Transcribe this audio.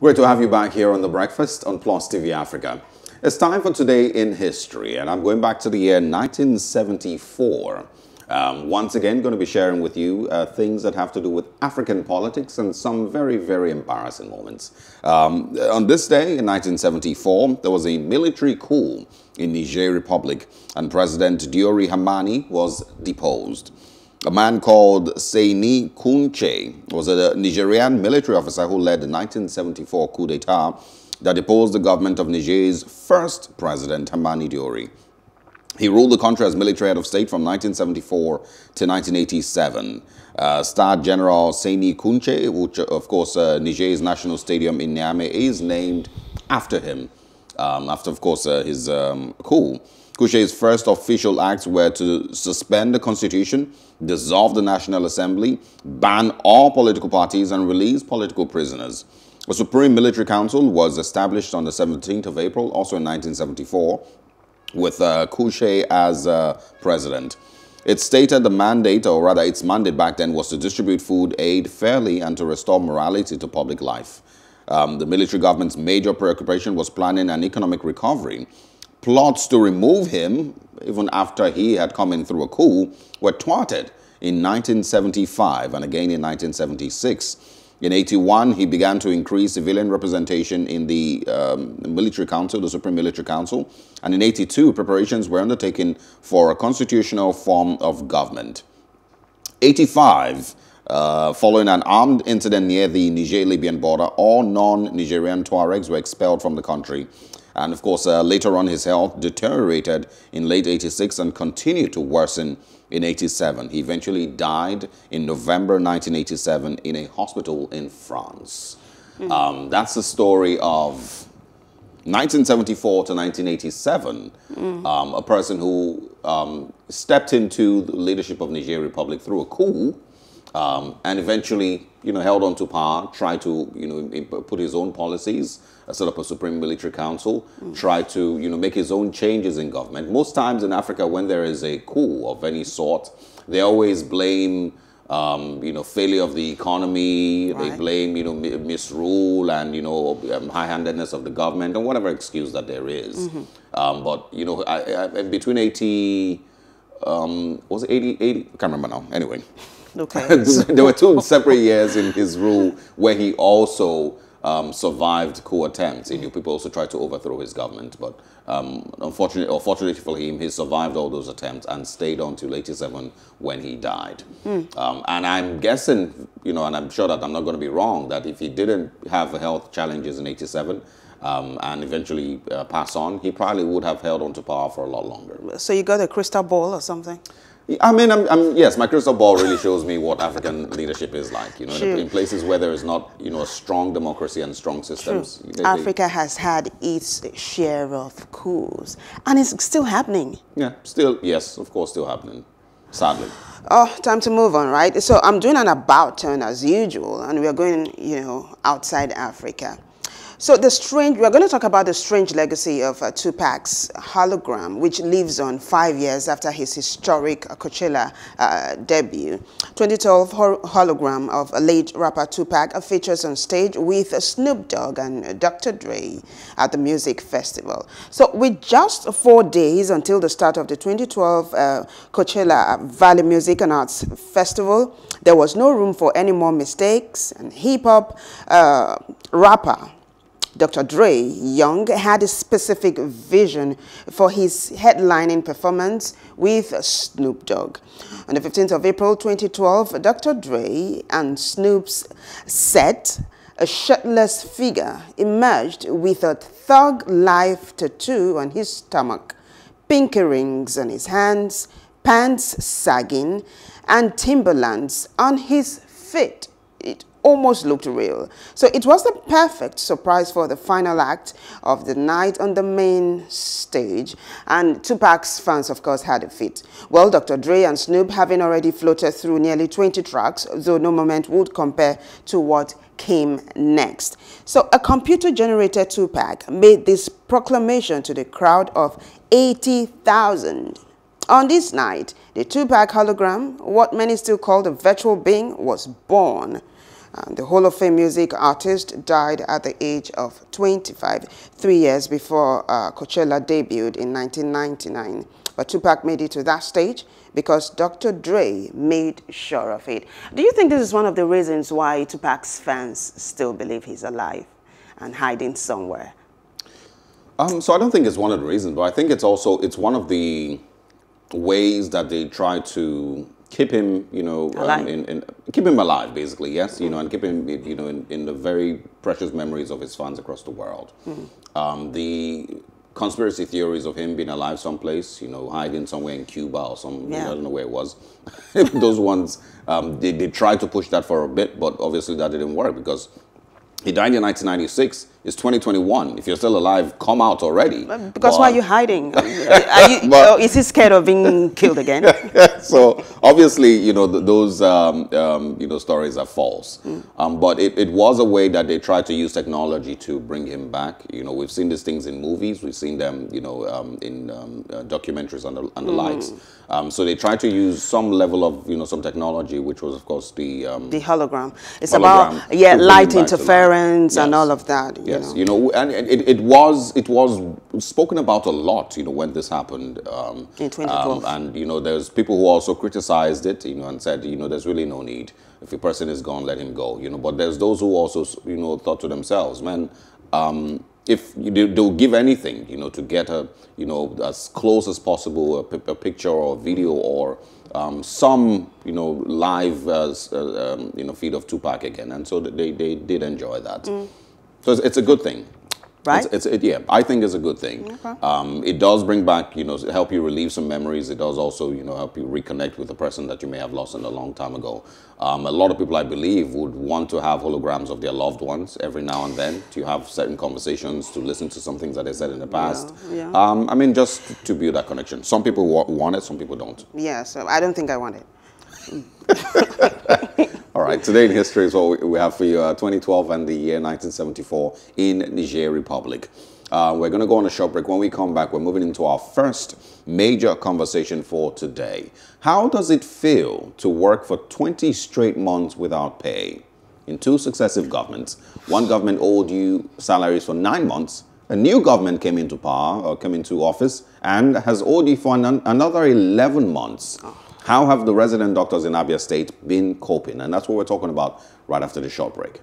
Great to have you back here on The Breakfast on Plus TV Africa. It's time for Today in History, and I'm going back to the year 1974. Once again, going to be sharing with you things that have to do with African politics and some very, very embarrassing moments. On this day in 1974, there was a military coup in Niger Republic, and President Diori Hamani was deposed. A man called Seyni Kountché was a Nigerian military officer who led the 1974 coup d'etat that deposed the government of Niger's first president, Hamani Diori. He ruled the country as military head of state from 1974 to 1987. Star General Seyni Kountché, which of course Niger's national stadium in Niamey is named after him, after of course his coup. Kountché's first official acts were to suspend the constitution, dissolve the National Assembly, ban all political parties and release political prisoners. A Supreme Military Council was established on the 17th of April, also in 1974, with Kountché as president. It stated the mandate, or rather its mandate back then, was to distribute food aid fairly and to restore morality to public life. The military government's major preoccupation was planning an economic recovery. Plots to remove him, even after he had come in through a coup, were thwarted in 1975 and again in 1976. In 1981, he began to increase civilian representation in the military council, the Supreme Military Council. And in 1982, preparations were undertaken for a constitutional form of government. 1985, following an armed incident near the Niger-Libyan border, all non-Nigerian Tuaregs were expelled from the country. And of course, later on, his health deteriorated in late 1986 and continued to worsen in 1987. He eventually died in November 1987 in a hospital in France. Mm. That's the story of 1974 to 1987, a person who stepped into the leadership of Niger Republic through a coup. And eventually, held on to power, tried to, put his own policies, set up a Supreme Military Council, tried to, make his own changes in government. Most times in Africa, when there is a coup of any sort, they always blame, failure of the economy, right. They blame, misrule and, high-handedness of the government and whatever excuse that there is. But, between 80, I can't remember now, anyway. Okay. There were two separate years in his rule where he also survived coup attempts. He knew people also tried to overthrow his government, but unfortunately, or fortunately for him, he survived all those attempts and stayed on till 1987 when he died. And I'm guessing, and I'm sure that I'm not going to be wrong, that if he didn't have health challenges in 1987, and eventually pass on, he probably would have held on to power for a lot longer. So you got a crystal ball or something? I mean, yes, my crystal ball really shows me what African leadership is like, in places where there is not, a strong democracy and strong systems. Africa has had its share of coups, and it's still happening. Yeah, still, yes, of course, still happening, sadly. Oh, time to move on, right? So I'm doing an about turn as usual, and we're going, outside Africa. So we're going to talk about the strange legacy of Tupac's hologram, which lives on 5 years after his historic Coachella debut. 2012 hologram of late rapper Tupac features on stage with Snoop Dogg and Dr. Dre at the music festival. So with just 4 days until the start of the 2012 Coachella Valley Music and Arts Festival, there was no room for any more mistakes, and hip-hop rapper Dr. Dre Young had a specific vision for his headlining performance with Snoop Dogg. On the 15th of April 2012, Dr. Dre and Snoop's set, a shirtless figure, emerged with a Thug Life tattoo on his stomach, pink rings on his hands, pants sagging, and Timberlands on his feet. It almost looked real. So it was the perfect surprise for the final act of the night on the main stage, and Tupac's fans, of course, had a fit. Well, Dr. Dre and Snoop, having already floated through nearly 20 tracks, though no moment would compare to what came next. So a computer-generated Tupac made this proclamation to the crowd of 80,000. On this night, the Tupac hologram, what many still call the virtual being, was born. The Hall of Fame music artist died at the age of 25, 3 years before Coachella debuted in 1999. But Tupac made it to that stage because Dr. Dre made sure of it. Do you think this is one of the reasons why Tupac's fans still believe he's alive and hiding somewhere? So I don't think it's one of the reasons, but I think it's also, it's one of the ways that they try to keep him, you know, keep him alive, basically, yes, you know, and keep him, you know, in the very precious memories of his fans across the world. Mm-hmm. The conspiracy theories of him being alive someplace, you know, hiding somewhere in Cuba or some, yeah. I don't know where it was. Those ones, they tried to push that for a bit, but obviously that didn't work because he died in 1996. It's 2021. If you're still alive, come out already. Because why are you hiding? Is he scared of being killed again? So obviously, you know, those you know, stories are false. Mm. But it was a way that they tried to use technology to bring him back. You know, we've seen these things in movies. We've seen them, you know, in documentaries and the likes. So they tried to use some level of, you know, some technology, which was, of course, the hologram. It's about, yeah, light interference and all of that. Yeah. Yes, you know, and it was spoken about a lot, you know, when this happened. In 2012. And, you know, there's people who also criticized it, you know, and said, you know, there's really no need. If a person is gone, let him go, you know. But there's those who also, you know, thought to themselves, man, if they'll give anything, you know, to get a, you know, as close as possible a picture or a video or some, you know, live, you know, feed of Tupac again. And so they did enjoy that. Mm. So it's a good thing, right? Yeah, I think it's a good thing. Okay. It does bring back, you know, help you relieve some memories. It does also, you know, help you reconnect with a person that you may have lost in a long time ago. A lot of people, I believe, would want to have holograms of their loved ones every now and then to have certain conversations, to listen to some things that they said in the past. Yeah, yeah. I mean, just to build that connection. Some people want it, some people don't. Yeah, so I don't think I want it. All right, today in history is what we have for you, 2012 and the year 1974 in Niger Republic. We're going to go on a short break. When we come back, we're moving into our first major conversation for today. How does it feel to work for 20 straight months without pay in two successive governments? One government owed you salaries for 9 months. A new government came into power, or came into office, and has owed you for another 11 months. Oh. How have the resident doctors in Abia State been coping? And that's what we're talking about right after the short break.